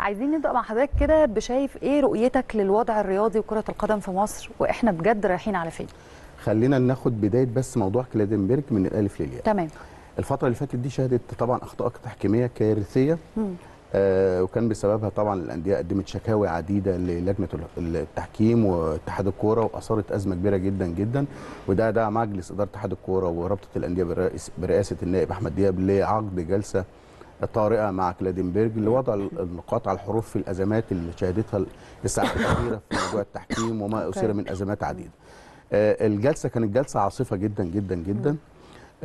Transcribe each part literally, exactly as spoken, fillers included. عايزين نبدا مع حضرتك كده بشايف ايه رؤيتك للوضع الرياضي وكره القدم في مصر، واحنا بجد رايحين على فين؟ خلينا ناخد بدايه بس موضوع كلاتنبرج من الالف للياء. تمام. الفتره اللي فاتت دي شهدت طبعا اخطاء تحكيميه كارثيه، آه وكان بسببها طبعا الانديه قدمت شكاوي عديده للجنه التحكيم واتحاد الكوره، واثارت ازمه كبيره جدا جدا، وده دعا مجلس اداره اتحاد الكوره ورابطه الانديه برئاسه النائب احمد دياب لعقد جلسه طارئه مع كلاتنبرج لوضع النقاط على الحروف في الازمات اللي شهدتها الساعات الاخيره في موضوع التحكيم وما اثير من ازمات عديده. آه الجلسه كانت جلسه عاصفه جدا جدا جدا.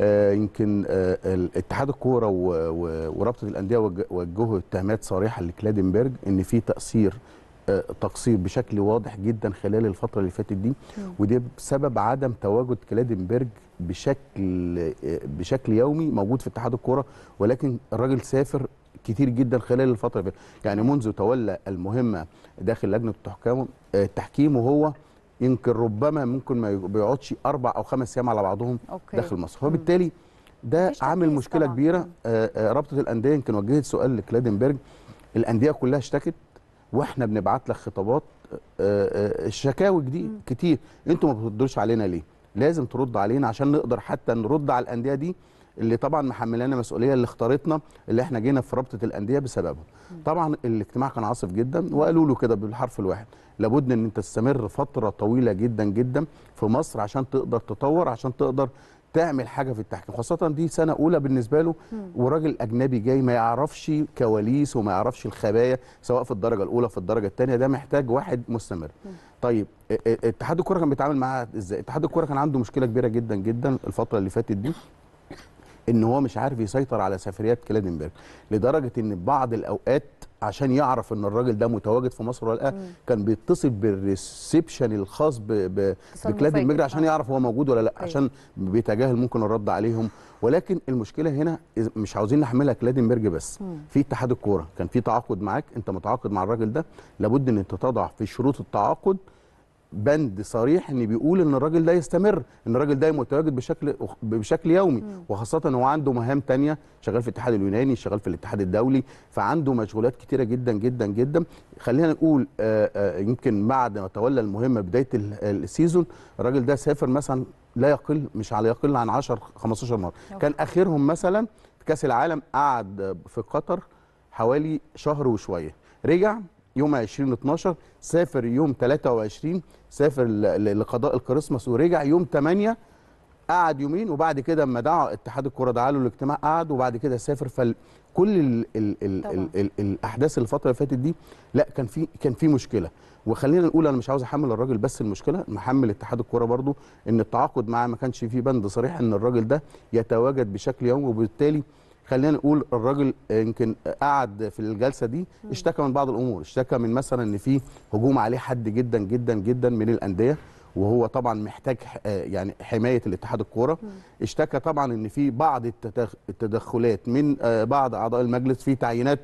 آه يمكن آه اتحاد الكوره ورابطه الانديه وجهوا اتهامات صريحه لكلاتنبرج ان في تقصير آه تقصير بشكل واضح جدا خلال الفتره اللي فاتت دي، ودي بسبب عدم تواجد كلاتنبرج بشكل آه بشكل يومي موجود في اتحاد الكوره، ولكن الراجل سافر كتير جدا خلال الفتره اللي فاتت، يعني منذ تولى المهمه داخل لجنه التحكيم وهو يمكن ربما ممكن ما بيقعدش اربع او خمس ايام على بعضهم أوكي. داخل مصر، فبالتالي ده عامل مشكله طبعا. كبيره. آه رابطه الانديه يمكن وجهت سؤال لكلاتنبرج، الانديه كلها اشتكت واحنا بنبعت لك خطابات، آه الشكاوي دي مم. كتير، انتوا ما بتردوش علينا ليه؟ لازم ترد علينا عشان نقدر حتى نرد على الانديه دي اللي طبعا محملانا مسؤوليه، اللي اختارتنا، اللي احنا جينا في رابطه الانديه بسببها. طبعا الاجتماع كان عاصف جدا وقالوا له كده بالحرف الواحد، لابد ان انت تستمر فتره طويله جدا جدا في مصر عشان تقدر تطور، عشان تقدر تعمل حاجه في التحكيم، خاصه دي سنه اولى بالنسبه له وراجل اجنبي جاي ما يعرفش كواليس وما يعرفش الخبايا سواء في الدرجه الاولى في الدرجه الثانيه، ده محتاج واحد مستمر. طيب اتحاد الكوره كان بيتعامل معاه ازاي؟ اتحاد الكوره كان عنده مشكله كبيره جدا جدا الفتره اللي فاتت دي، ان هو مش عارف يسيطر على سفريات كلاتنبرج، لدرجه ان بعض الاوقات عشان يعرف ان الراجل ده متواجد في مصر ولا لا كان بيتصل بالريسبشن الخاص بكلاتنبرج عشان يعرف هو موجود ولا لا، عشان بيتجاهل ممكن الرد عليهم. ولكن المشكله هنا مش عاوزين نحملها كلاتنبرج بس، في اتحاد الكوره كان في تعاقد معاك، انت متعاقد مع الراجل ده، لابد ان انت تضع في شروط التعاقد بند صريح ان بيقول ان الراجل ده يستمر، ان الراجل ده متواجد بشكل بشكل يومي، وخاصه هو عنده مهام تانية، شغال في الاتحاد اليوناني، شغال في الاتحاد الدولي، فعنده مشغولات كتيره جدا جدا جدا. خلينا نقول آآ آآ يمكن بعد ما تولى المهمه بدايه السيزون الراجل ده سافر مثلا لا يقل مش على يقل عن عشر خمستاشر مره، كان اخرهم مثلا في كاس العالم قعد في قطر حوالي شهر وشويه، رجع يوم عشرين اتناشر، سافر يوم تلاتة وعشرين، سافر لقضاء الكريسماس ورجع يوم تمانية، قعد يومين، وبعد كده اما دعا اتحاد الكوره دعا له الاجتماع قعد، وبعد كده سافر. فكل ال ال ال ال ال الاحداث الفتره اللي فاتت دي لا كان في كان في مشكله، وخلينا نقول انا مش عاوز احمل الراجل بس المشكله، محمل اتحاد الكوره برضو ان التعاقد معاه ما كانش فيه بند صريح ان الراجل ده يتواجد بشكل يومي، وبالتالي خلينا نقول الراجل يمكن قعد في الجلسه دي اشتكى من بعض الامور، اشتكى من مثلا ان في هجوم عليه حد جدا جدا جدا من الانديه، وهو طبعا محتاج يعني حمايه الاتحاد الكوره، اشتكى طبعا ان في بعض التدخلات من بعض اعضاء المجلس في تعيينات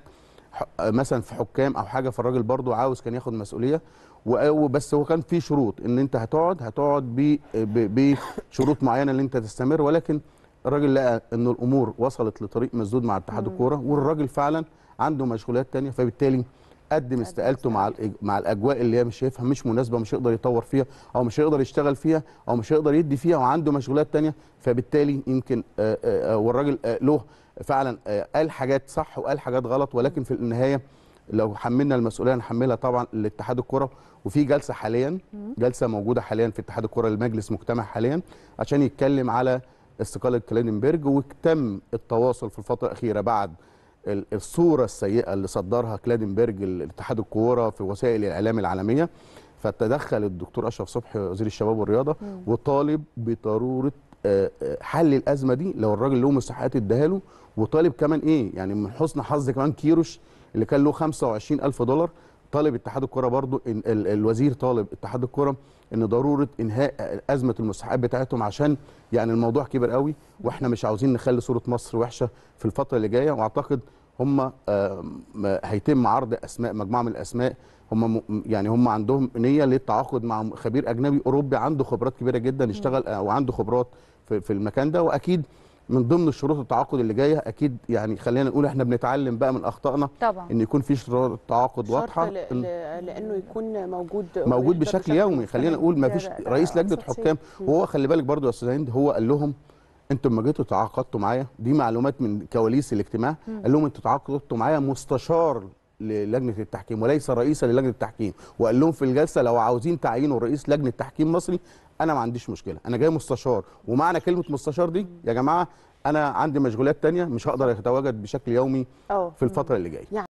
مثلا في حكام او حاجه، فالراجل برضو عاوز كان ياخد مسؤوليه، وبس هو كان في شروط ان انت هتقعد هتقعد بشروط معينه اللي انت تستمر، ولكن الراجل لقى ان الامور وصلت لطريق مسدود مع اتحاد الكوره، والراجل فعلا عنده مشغولات ثانيه، فبالتالي قدم استقالته مع مع الاجواء اللي هي مش شايفها مش مناسبه، مش هيقدر يطور فيها او مش هيقدر يشتغل فيها او مش هيقدر يدي فيها، وعنده مشغولات ثانيه، فبالتالي يمكن آآ آآ والراجل آآ له فعلا قال حاجات صح وقال حاجات غلط، ولكن في النهايه لو حملنا المسؤوليه نحملها طبعا لاتحاد الكوره. وفي جلسه حاليا جلسه موجوده حاليا في اتحاد الكوره، المجلس مجتمع حاليا عشان يتكلم على استقاله كلاتنبرج، وتم التواصل في الفتره الاخيره بعد الصوره السيئه اللي صدرها كلاتنبرج لاتحاد الكوره في وسائل الاعلام العالميه، فتدخل الدكتور اشرف صبحي وزير الشباب والرياضه مم. وطالب بضروره حل الازمه دي، لو الراجل له مستحقات اداها له، وطالب كمان ايه يعني من حسن حظ كمان كيروش اللي كان له خمسة وعشرين ألف دولار، طالب اتحاد الكوره برضو إن الوزير طالب اتحاد الكوره ان ضروره انهاء ازمه المستحقات بتاعتهم، عشان يعني الموضوع كبر قوي، واحنا مش عاوزين نخلي صوره مصر وحشه في الفتره اللي جايه. واعتقد هم هيتم عرض اسماء، مجموعه من الاسماء، هم يعني هم عندهم نيه للتعاقد مع خبير اجنبي اوروبي عنده خبرات كبيره جدا، اشتغل وعنده خبرات في المكان ده، واكيد من ضمن الشروط التعاقد اللي جايه اكيد يعني خلينا نقول احنا بنتعلم بقى من اخطائنا طبعا ان يكون في شروط تعاقد واضحه ل... ل... لانه يكون موجود موجود بشكل يومي. خلينا نقول ما فيش رئيس لجنه حكام وهو خلي بالك برضو يا استاذ هند هو قال لهم انتوا لما جيتوا تعاقدتوا معايا دي معلومات من كواليس الاجتماع م. قال لهم انتوا تعاقدتوا معايا مستشار للجنه التحكيم وليس رئيسا للجنه التحكيم، وقال لهم في الجلسه لو عاوزين تعيينوا رئيس لجنه تحكيم مصري انا ما عنديش مشكله، انا جاي مستشار، ومعنى كلمه مستشار دي يا جماعه انا عندي مشغولات تانية مش هقدر اتواجد بشكل يومي في الفتره اللي جايه.